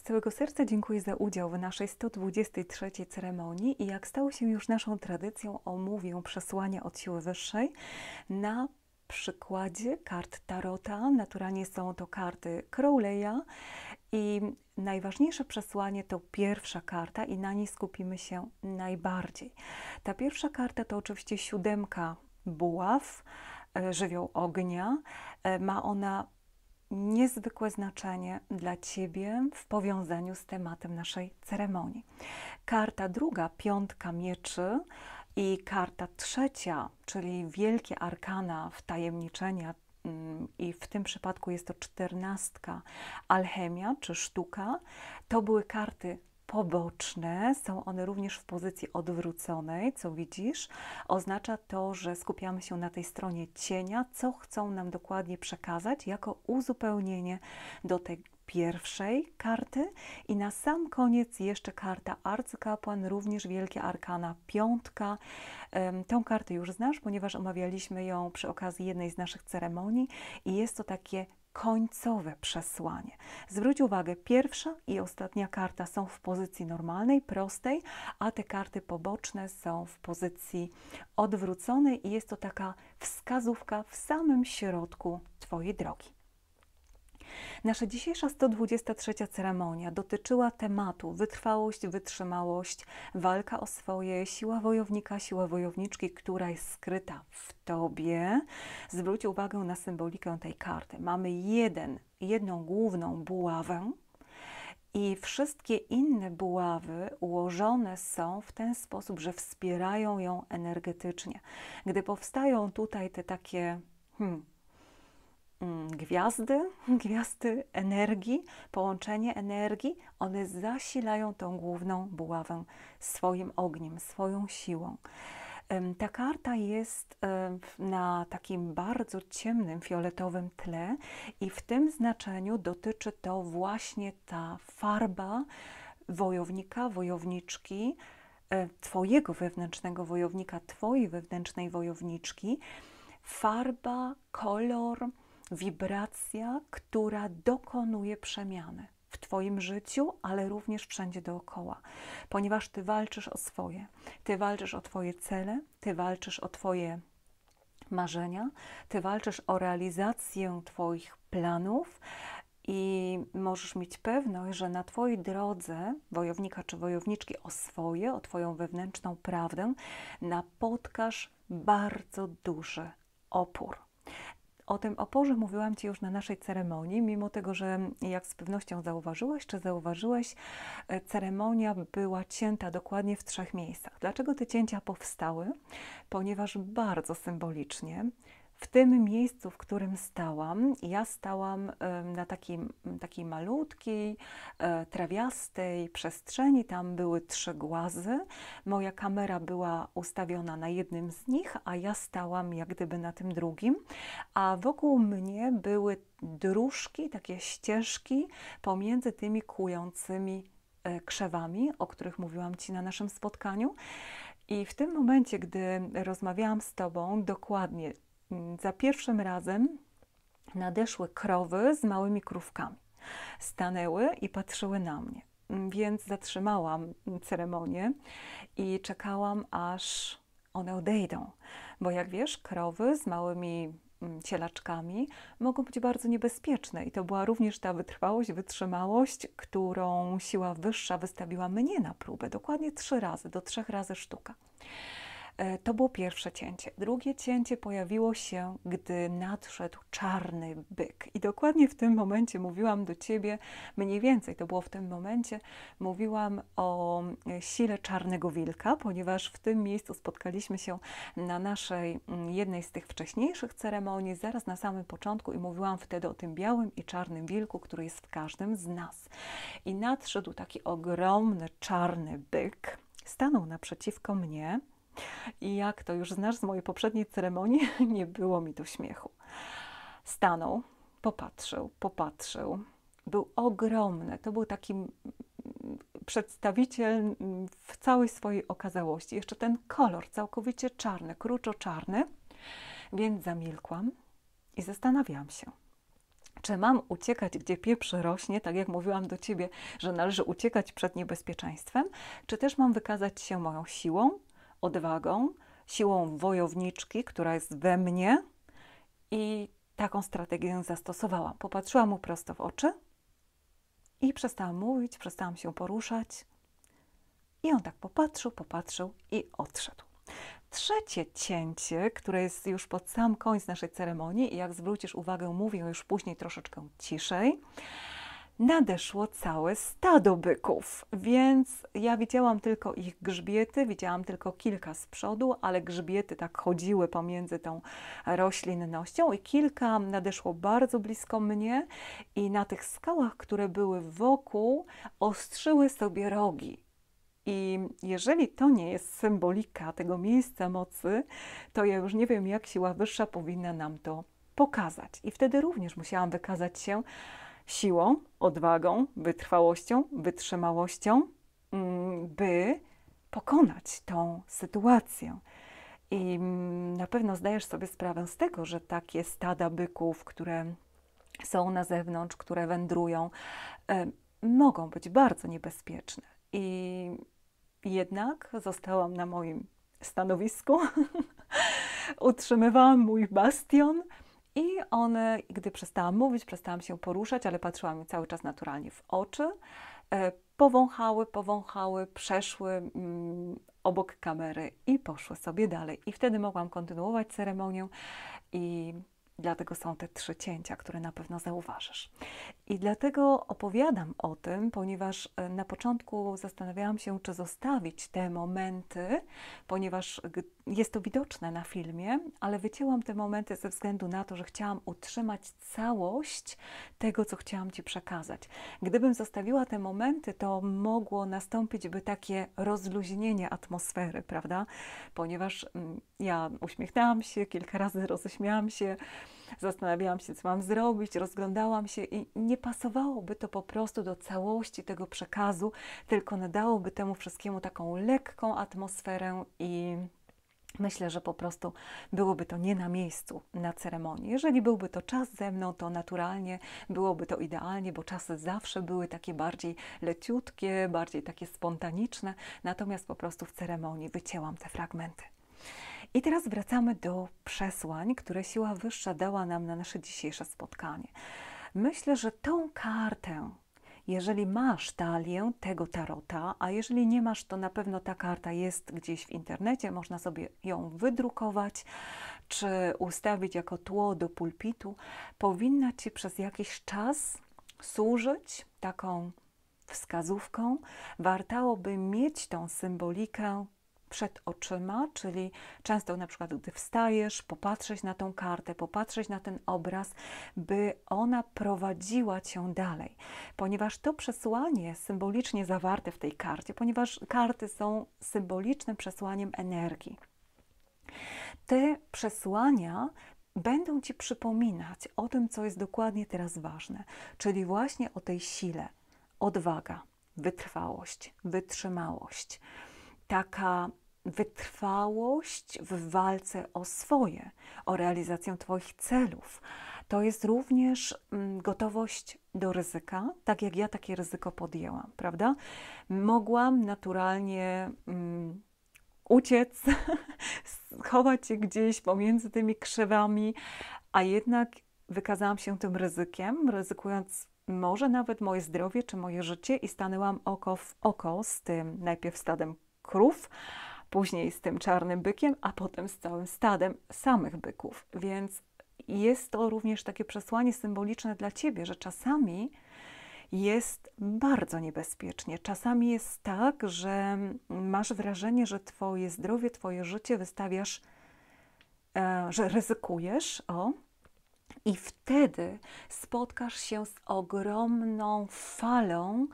Z całego serca dziękuję za udział w naszej 123. ceremonii i jak stało się już naszą tradycją, omówię przesłania od siły wyższej na przykładzie kart tarota. Naturalnie są to karty Crowleya i najważniejsze przesłanie to pierwsza karta i na niej skupimy się najbardziej. Ta pierwsza karta to oczywiście 7 buław, żywioł ognia. Ma ona niezwykłe znaczenie dla Ciebie w powiązaniu z tematem naszej ceremonii. Karta druga, 5 mieczy i karta trzecia, czyli wielkie arkana wtajemniczenia i w tym przypadku jest to 14 alchemia czy sztuka, to były karty poboczne, są one również w pozycji odwróconej, co widzisz. Oznacza to, że skupiamy się na tej stronie cienia, co chcą nam dokładnie przekazać jako uzupełnienie do tej pierwszej karty. I na sam koniec jeszcze karta arcykapłan, również wielkie arkana, 5. Tą kartę już znasz, ponieważ omawialiśmy ją przy okazji jednej z naszych ceremonii i jest to takie końcowe przesłanie. Zwróć uwagę, pierwsza i ostatnia karta są w pozycji normalnej, prostej, a te karty poboczne są w pozycji odwróconej i jest to taka wskazówka w samym środku Twojej drogi. Nasza dzisiejsza 123. ceremonia dotyczyła tematu wytrwałość, wytrzymałość, walka o swoje, siła wojownika, siła wojowniczki, która jest skryta w Tobie. Zwróć uwagę na symbolikę tej karty. Mamy jedną główną buławę i wszystkie inne buławy ułożone są w ten sposób, że wspierają ją energetycznie. Gdy powstają tutaj te takie gwiazdy energii, połączenie energii, one zasilają tą główną buławę swoim ogniem, swoją siłą. Ta karta jest na takim bardzo ciemnym, fioletowym tle i w tym znaczeniu dotyczy to właśnie ta farba wojownika, wojowniczki, Twojego wewnętrznego wojownika, Twojej wewnętrznej wojowniczki, farba, kolor, wibracja, która dokonuje przemiany w Twoim życiu, ale również wszędzie dookoła, ponieważ Ty walczysz o swoje, Ty walczysz o Twoje cele, Ty walczysz o Twoje marzenia, Ty walczysz o realizację Twoich planów i możesz mieć pewność, że na Twojej drodze wojownika czy wojowniczki o swoje, o Twoją wewnętrzną prawdę napotkasz bardzo duży opór. O tym oporze mówiłam Ci już na naszej ceremonii, mimo tego, że jak z pewnością zauważyłaś, czy zauważyłeś, ceremonia była cięta dokładnie w 3 miejscach. Dlaczego te cięcia powstały? Ponieważ bardzo symbolicznie w tym miejscu, w którym stałam, ja stałam na takiej malutkiej, trawiastej przestrzeni. Tam były 3 głazy. Moja kamera była ustawiona na jednym z nich, a ja stałam jak gdyby na tym drugim. A wokół mnie były dróżki, takie ścieżki pomiędzy tymi kłującymi krzewami, o których mówiłam Ci na naszym spotkaniu. I w tym momencie, gdy rozmawiałam z Tobą, dokładnie za pierwszym razem nadeszły krowy z małymi krówkami. Stanęły i patrzyły na mnie, więc zatrzymałam ceremonię i czekałam, aż one odejdą. Bo jak wiesz, krowy z małymi cielaczkami mogą być bardzo niebezpieczne i to była również ta wytrwałość, wytrzymałość, którą siła wyższa wystawiła mnie na próbę. Dokładnie 3 razy, do 3 razy sztuka. To było pierwsze cięcie. Drugie cięcie pojawiło się, gdy nadszedł czarny byk. I dokładnie w tym momencie mówiłam do Ciebie, mniej więcej to było w tym momencie, mówiłam o sile czarnego wilka, ponieważ w tym miejscu spotkaliśmy się na naszej jednej z tych wcześniejszych ceremonii, zaraz na samym początku i mówiłam wtedy o tym białym i czarnym wilku, który jest w każdym z nas. I nadszedł taki ogromny czarny byk, stanął naprzeciwko mnie. I jak to już znasz z mojej poprzedniej ceremonii, nie było mi do śmiechu. Stanął, popatrzył. Był ogromny. To był taki przedstawiciel w całej swojej okazałości. Jeszcze ten kolor całkowicie czarny, kruczo czarny. Więc zamilkłam i zastanawiałam się, Czy mam uciekać, gdzie pieprz rośnie, tak jak mówiłam do Ciebie, że należy uciekać przed niebezpieczeństwem, czy też mam wykazać się moją siłą, odwagą, siłą wojowniczki, która jest we mnie? I taką strategię zastosowałam. Popatrzyłam mu prosto w oczy i przestałam mówić, przestałam się poruszać. I on tak popatrzył, popatrzył i odszedł. Trzecie cięcie, które jest już pod sam koniec naszej ceremonii i jak zwrócisz uwagę, mówię już później troszeczkę ciszej, nadeszło całe stado byków, więc ja widziałam tylko ich grzbiety, widziałam tylko kilka z przodu, ale grzbiety tak chodziły pomiędzy tą roślinnością i kilka nadeszło bardzo blisko mnie i na tych skałach, które były wokół, ostrzyły sobie rogi. I jeżeli to nie jest symbolika tego miejsca mocy, to ja już nie wiem, jak siła wyższa powinna nam to pokazać. I wtedy również musiałam wykazać się siłą, odwagą, wytrwałością, wytrzymałością, by pokonać tą sytuację. I na pewno zdajesz sobie sprawę z tego, że takie stada byków, które są na zewnątrz, które wędrują, mogą być bardzo niebezpieczne. I jednak zostałam na moim stanowisku, utrzymywałam mój bastion i one, gdy przestałam mówić, przestałam się poruszać, ale patrzyłam mi cały czas naturalnie w oczy, powąchały, przeszły obok kamery i poszły sobie dalej. I wtedy mogłam kontynuować ceremonię i dlatego są te trzy cięcia, które na pewno zauważysz. I dlatego opowiadam o tym, ponieważ na początku zastanawiałam się, czy zostawić te momenty, ponieważ jest to widoczne na filmie, ale wycięłam te momenty ze względu na to, że chciałam utrzymać całość tego, co chciałam Ci przekazać. Gdybym zostawiła te momenty, to mogło nastąpić by takie rozluźnienie atmosfery, prawda? Ponieważ ja uśmiechnęłam się, kilka razy roześmiałam się, zastanawiałam się, co mam zrobić, rozglądałam się i nie pasowałoby to po prostu do całości tego przekazu, tylko nadałoby temu wszystkiemu taką lekką atmosferę i myślę, że po prostu byłoby to nie na miejscu na ceremonii. Jeżeli byłby to czas ze mną, to naturalnie byłoby to idealnie, bo czasy zawsze były takie bardziej leciutkie, bardziej takie spontaniczne, natomiast po prostu w ceremonii wycięłam te fragmenty. I teraz wracamy do przesłań, które Siła Wyższa dała nam na nasze dzisiejsze spotkanie. Myślę, że tą kartę, jeżeli masz talię tego tarota, a jeżeli nie masz, to na pewno ta karta jest gdzieś w internecie, można sobie ją wydrukować czy ustawić jako tło do pulpitu, powinna Ci przez jakiś czas służyć taką wskazówką. Wartałoby mieć tą symbolikę przed oczyma, czyli często na przykład, gdy wstajesz, popatrzeć na tą kartę, popatrzeć na ten obraz, by ona prowadziła Cię dalej. Ponieważ to przesłanie symbolicznie zawarte w tej karcie, ponieważ karty są symbolicznym przesłaniem energii. Te przesłania będą Ci przypominać o tym, co jest dokładnie teraz ważne, czyli właśnie o tej sile, odwaga, wytrwałość, wytrzymałość. Taka wytrwałość w walce o swoje, o realizację Twoich celów. To jest również gotowość do ryzyka, tak jak ja takie ryzyko podjęłam, prawda? Mogłam naturalnie uciec, schować się gdzieś pomiędzy tymi krzewami, a jednak wykazałam się tym ryzykiem, ryzykując może nawet moje zdrowie czy moje życie i stanęłam oko w oko z tym najpierw stadem krów, później z tym czarnym bykiem, a potem z całym stadem samych byków. Więc jest to również takie przesłanie symboliczne dla Ciebie, że czasami jest bardzo niebezpiecznie. Czasami jest tak, że masz wrażenie, że Twoje zdrowie, Twoje życie wystawiasz, że ryzykujesz, i wtedy spotkasz się z ogromną falą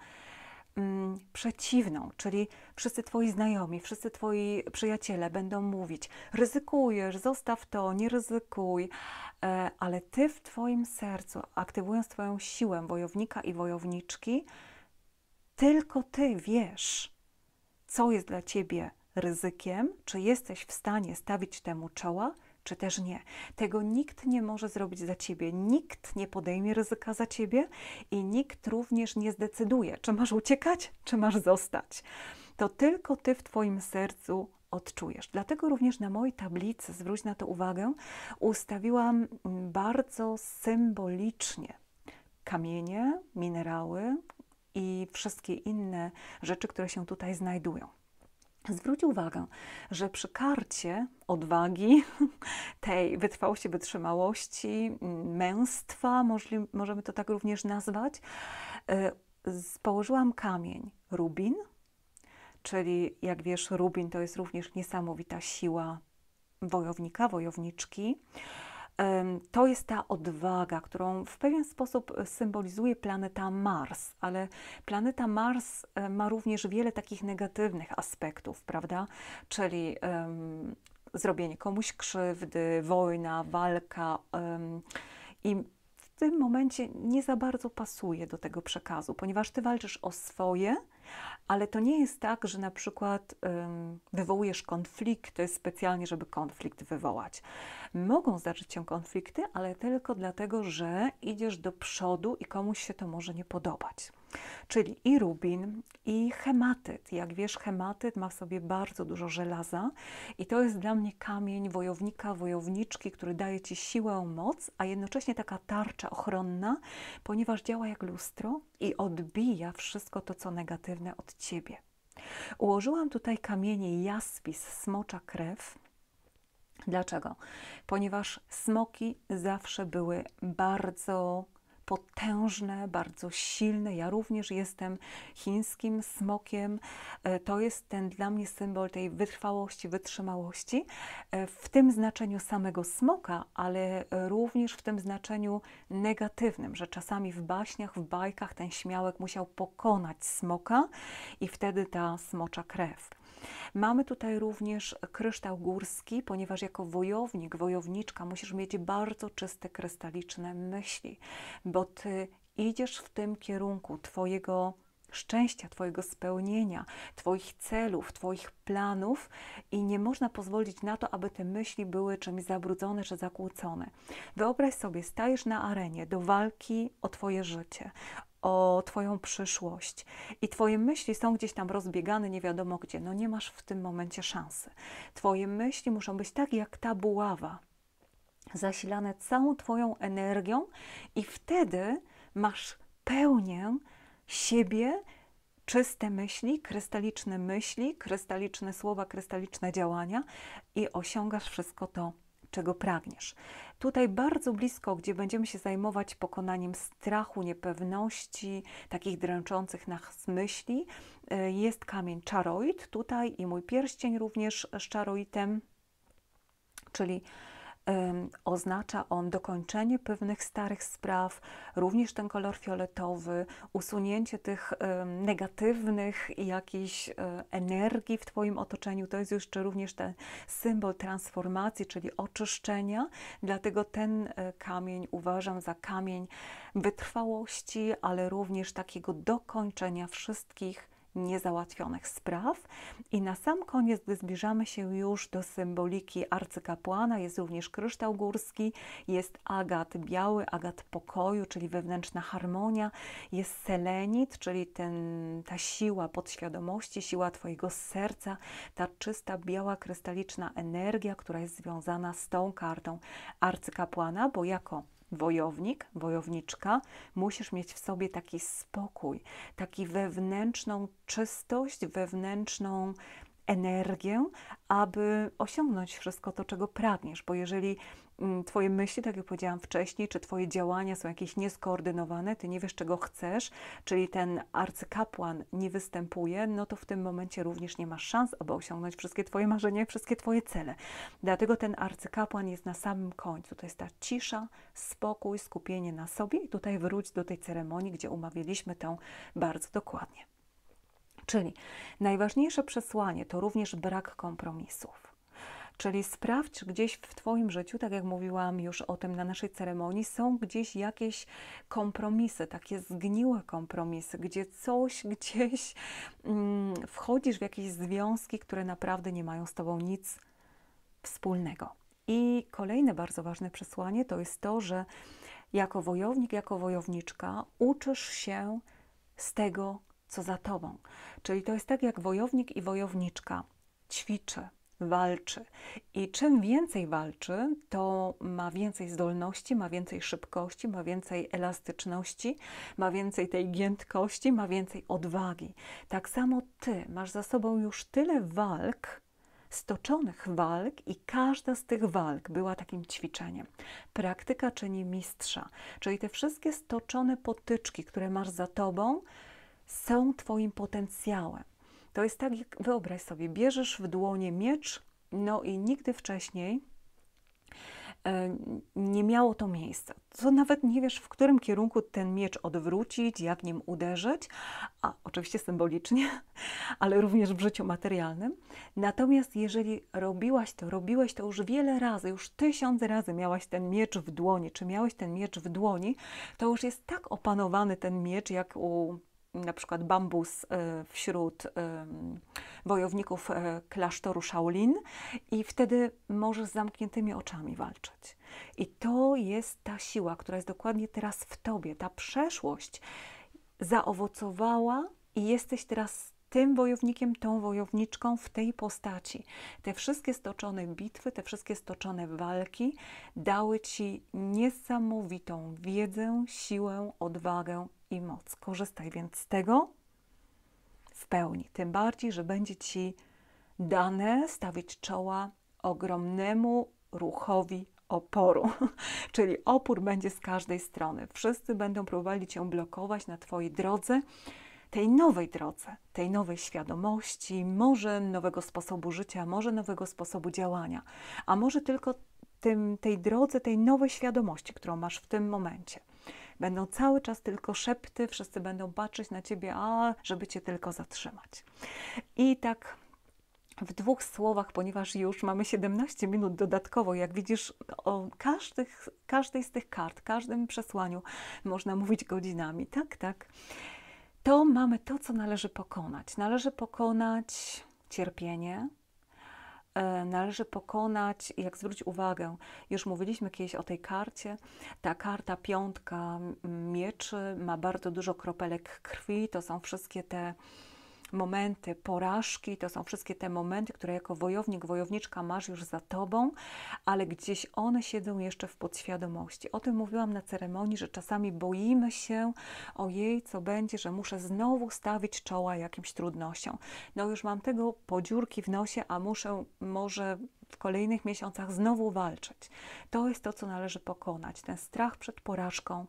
przeciwną, czyli wszyscy Twoi znajomi, wszyscy Twoi przyjaciele będą mówić: ryzykujesz, zostaw to, nie ryzykuj, ale Ty w Twoim sercu, aktywując Twoją siłę wojownika i wojowniczki, tylko Ty wiesz, co jest dla Ciebie ryzykiem, czy jesteś w stanie stawić temu czoła, czy też nie. Tego nikt nie może zrobić za ciebie, nikt nie podejmie ryzyka za ciebie i nikt również nie zdecyduje, czy masz uciekać, czy masz zostać. To tylko ty w twoim sercu odczujesz. Dlatego również na mojej tablicy, zwróć na to uwagę, ustawiłam bardzo symbolicznie kamienie, minerały i wszystkie inne rzeczy, które się tutaj znajdują. Zwróć uwagę, że przy karcie odwagi, tej wytrwałości, wytrzymałości, męstwa, możemy to tak również nazwać, położyłam kamień rubin, czyli jak wiesz, rubin to jest również niesamowita siła wojownika, wojowniczki. To jest ta odwaga, którą w pewien sposób symbolizuje planeta Mars, ale planeta Mars ma również wiele takich negatywnych aspektów, prawda? Czyli zrobienie komuś krzywdy, wojna, walka i w tym momencie nie za bardzo pasuje do tego przekazu, ponieważ ty walczysz o swoje, ale to nie jest tak, że na przykład wywołujesz konflikty specjalnie, żeby konflikt wywołać. Mogą zdarzyć się konflikty, ale tylko dlatego, że idziesz do przodu i komuś się to może nie podobać. Czyli i rubin, i hematyt. Jak wiesz, hematyt ma w sobie bardzo dużo żelaza i to jest dla mnie kamień wojownika, wojowniczki, który daje ci siłę, moc, a jednocześnie taka tarcza ochronna, ponieważ działa jak lustro i odbija wszystko to, co negatywne od ciebie. Ułożyłam tutaj kamienie jaspis, smocza krew. Dlaczego? Ponieważ smoki zawsze były bardzo potężne, bardzo silne. Ja również jestem chińskim smokiem. To jest ten dla mnie symbol tej wytrwałości, wytrzymałości. W tym znaczeniu samego smoka, ale również w tym znaczeniu negatywnym, że czasami w baśniach, w bajkach ten śmiałek musiał pokonać smoka i wtedy ta smocza krew. Mamy tutaj również kryształ górski, ponieważ jako wojownik, wojowniczka musisz mieć bardzo czyste, krystaliczne myśli, bo ty idziesz w tym kierunku twojego szczęścia, twojego spełnienia, twoich celów, twoich planów i nie można pozwolić na to, aby te myśli były czymś zabrudzone czy zakłócone. Wyobraź sobie, stajesz na arenie do walki o twoje życie, o twoją przyszłość i twoje myśli są gdzieś tam rozbiegane, nie wiadomo gdzie. No nie masz w tym momencie szansy. Twoje myśli muszą być tak jak ta buława, zasilane całą twoją energią i wtedy masz pełnię siebie, czyste myśli, krystaliczne słowa, krystaliczne działania i osiągasz wszystko to, czego pragniesz. Tutaj bardzo blisko, gdzie będziemy się zajmować pokonaniem strachu, niepewności, takich dręczących nas myśli, jest kamień czaroid, tutaj i mój pierścień również z czaroitem, czyli oznacza on dokończenie pewnych starych spraw, również ten kolor fioletowy, usunięcie tych negatywnych jakichś energii w twoim otoczeniu. To jest jeszcze również ten symbol transformacji, czyli oczyszczenia. Dlatego ten kamień uważam za kamień wytrwałości, ale również takiego dokończenia wszystkich niezałatwionych spraw. I na sam koniec, gdy zbliżamy się już do symboliki arcykapłana, jest również kryształ górski, jest agat biały, agat pokoju, czyli wewnętrzna harmonia, jest selenit, czyli ta siła podświadomości, siła twojego serca, ta czysta, biała, krystaliczna energia, która jest związana z tą kartą arcykapłana, bo jako wojownik, wojowniczka, musisz mieć w sobie taki spokój, taki wewnętrzną czystość, wewnętrzną energię, aby osiągnąć wszystko to, czego pragniesz, bo jeżeli twoje myśli, tak jak powiedziałam wcześniej, czy twoje działania są jakieś nieskoordynowane, ty nie wiesz, czego chcesz, czyli ten arcykapłan nie występuje, no to w tym momencie również nie masz szans, aby osiągnąć wszystkie twoje marzenia, wszystkie twoje cele. Dlatego ten arcykapłan jest na samym końcu. To jest ta cisza, spokój, skupienie na sobie i tutaj wróć do tej ceremonii, gdzie omawialiśmy tę bardzo dokładnie. Czyli najważniejsze przesłanie to również brak kompromisów. Czyli sprawdź gdzieś w twoim życiu, tak jak mówiłam już o tym na naszej ceremonii, są gdzieś jakieś kompromisy, takie zgniłe kompromisy, gdzie coś gdzieś wchodzisz w jakieś związki, które naprawdę nie mają z tobą nic wspólnego. I kolejne bardzo ważne przesłanie to jest to, że jako wojownik, jako wojowniczka uczysz się z tego, co za tobą. Czyli to jest tak, jak wojownik i wojowniczka ćwiczy, walczy. I czym więcej walczy, to ma więcej zdolności, ma więcej szybkości, ma więcej elastyczności, ma więcej tej giętkości, ma więcej odwagi. Tak samo ty masz za sobą już tyle walk, stoczonych walk i każda z tych walk była takim ćwiczeniem. Praktyka czyni mistrza. Czyli te wszystkie stoczone potyczki, które masz za tobą, są twoim potencjałem. To jest tak, jak wyobraź sobie, bierzesz w dłonie miecz, no i nigdy wcześniej nie miało to miejsca. To nawet nie wiesz, w którym kierunku ten miecz odwrócić, jak nim uderzyć, a oczywiście symbolicznie, ale również w życiu materialnym. Natomiast jeżeli robiłeś to już wiele razy, już 1000 razy miałaś ten miecz w dłoni, czy miałeś ten miecz w dłoni, to już jest tak opanowany ten miecz, jak u na przykład bambus wśród wojowników klasztoru Shaolin i wtedy możesz z zamkniętymi oczami walczyć. I to jest ta siła, która jest dokładnie teraz w tobie. Ta przeszłość zaowocowała i jesteś teraz tym wojownikiem, tą wojowniczką w tej postaci. Te wszystkie stoczone bitwy, te wszystkie stoczone walki dały ci niesamowitą wiedzę, siłę, odwagę i moc. Korzystaj więc z tego w pełni. Tym bardziej, że będzie ci dane stawić czoła ogromnemu ruchowi oporu. Czyli opór będzie z każdej strony. Wszyscy będą próbowali cię blokować na twojej drodze, tej nowej drodze, tej nowej świadomości, może nowego sposobu życia, może nowego sposobu działania, a może tylko tej drodze, tej nowej świadomości, którą masz w tym momencie. Będą cały czas tylko szepty, wszyscy będą patrzeć na ciebie, żeby cię tylko zatrzymać. I tak w 2 słowach, ponieważ już mamy 17 minut dodatkowo, jak widzisz, o każdej z tych kart, każdym przesłaniu można mówić godzinami. Tak. To mamy to, co należy pokonać. Należy pokonać cierpienie, należy pokonać, jak zwróć uwagę, już mówiliśmy kiedyś o tej karcie, ta karta 5 mieczy ma bardzo dużo kropelek krwi, to są wszystkie te momenty porażki, to są wszystkie te momenty, które jako wojownik, wojowniczka masz już za tobą, ale gdzieś one siedzą jeszcze w podświadomości. O tym mówiłam na ceremonii, że czasami boimy się, ojej, co będzie, że muszę znowu stawić czoła jakimś trudnościom. No już mam tego po dziurki w nosie, a muszę może w kolejnych miesiącach znowu walczyć. To jest to, co należy pokonać. Ten strach przed porażką,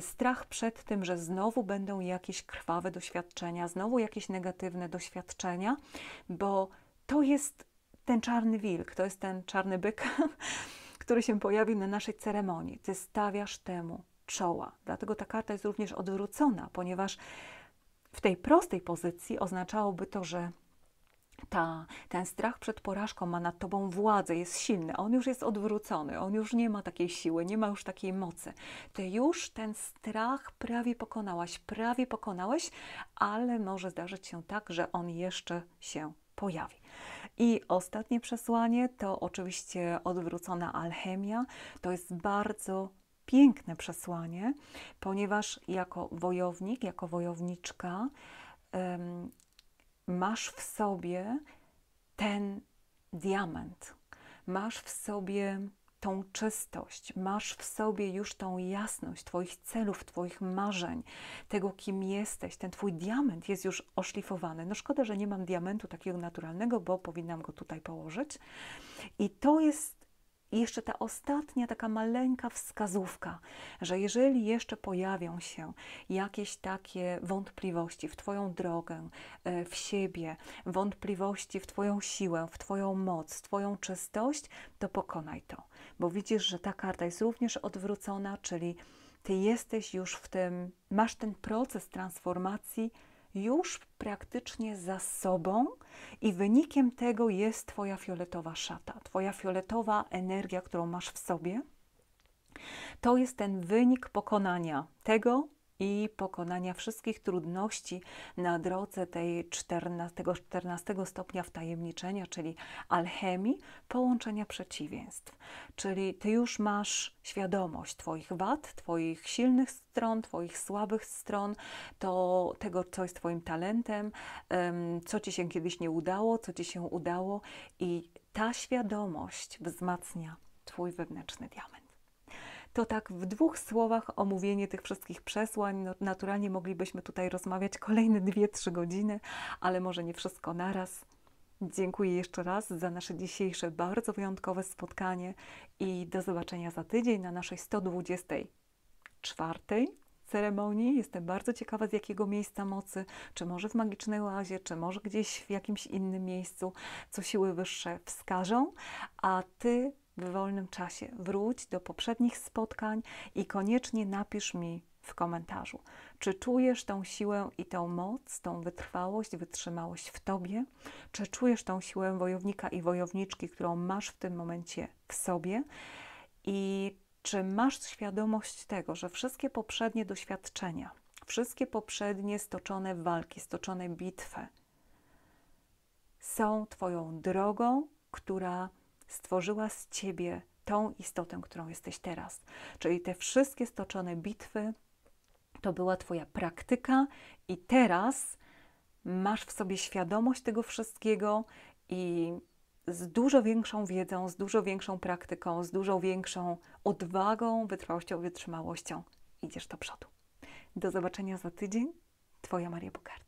strach przed tym, że znowu będą jakieś krwawe doświadczenia, znowu jakieś negatywne doświadczenia, bo to jest ten czarny wilk, to jest ten czarny byk, który się pojawił na naszej ceremonii. Ty stawiasz temu czoła. Dlatego ta karta jest również odwrócona, ponieważ w tej prostej pozycji oznaczałoby to, że ten strach przed porażką ma nad tobą władzę, jest silny, on już jest odwrócony, on już nie ma takiej siły, nie ma już takiej mocy. Ty już ten strach prawie pokonałeś, ale może zdarzyć się tak, że on jeszcze się pojawi. I ostatnie przesłanie to oczywiście odwrócona alchemia. To jest bardzo piękne przesłanie, ponieważ jako wojownik, jako wojowniczka masz w sobie ten diament, masz w sobie tą czystość, masz w sobie już tą jasność twoich celów, twoich marzeń, tego, kim jesteś. Ten twój diament jest już oszlifowany. No szkoda, że nie mam diamentu takiego naturalnego, bo powinnam go tutaj położyć. I to jest jeszcze ta ostatnia, taka maleńka wskazówka, że jeżeli jeszcze pojawią się jakieś takie wątpliwości w twoją drogę, w siebie, wątpliwości w twoją siłę, w twoją moc, w twoją czystość, to pokonaj to. Bo widzisz, że ta karta jest również odwrócona, czyli ty jesteś już w tym, masz ten proces transformacji już praktycznie za sobą i wynikiem tego jest twoja fioletowa szata, twoja fioletowa energia, którą masz w sobie. To jest ten wynik pokonania tego, i pokonania wszystkich trudności na drodze tego 14 stopnia wtajemniczenia, czyli alchemii, połączenia przeciwieństw. Czyli ty już masz świadomość twoich wad, twoich silnych stron, twoich słabych stron, to tego, co jest twoim talentem, co ci się kiedyś nie udało, co ci się udało, i ta świadomość wzmacnia twój wewnętrzny diament. To tak w dwóch słowach omówienie tych wszystkich przesłań. No, naturalnie moglibyśmy tutaj rozmawiać kolejne 2-3 godziny, ale może nie wszystko naraz. Dziękuję jeszcze raz za nasze dzisiejsze bardzo wyjątkowe spotkanie i do zobaczenia za tydzień na naszej 124. ceremonii. Jestem bardzo ciekawa, z jakiego miejsca mocy, czy może w magicznej oazie, czy może gdzieś w jakimś innym miejscu, co siły wyższe wskażą, a ty w wolnym czasie wróć do poprzednich spotkań i koniecznie napisz mi w komentarzu, czy czujesz tą siłę i tą moc, tą wytrwałość, wytrzymałość w tobie, czy czujesz tą siłę wojownika i wojowniczki, którą masz w tym momencie w sobie, i czy masz świadomość tego, że wszystkie poprzednie doświadczenia, wszystkie poprzednie stoczone walki, stoczone bitwy są twoją drogą, która stworzyła z ciebie tą istotę, którą jesteś teraz. Czyli te wszystkie stoczone bitwy to była twoja praktyka i teraz masz w sobie świadomość tego wszystkiego i z dużo większą wiedzą, z dużo większą praktyką, z dużo większą odwagą, wytrwałością, wytrzymałością idziesz do przodu. Do zobaczenia za tydzień. Twoja Maria Bucardi.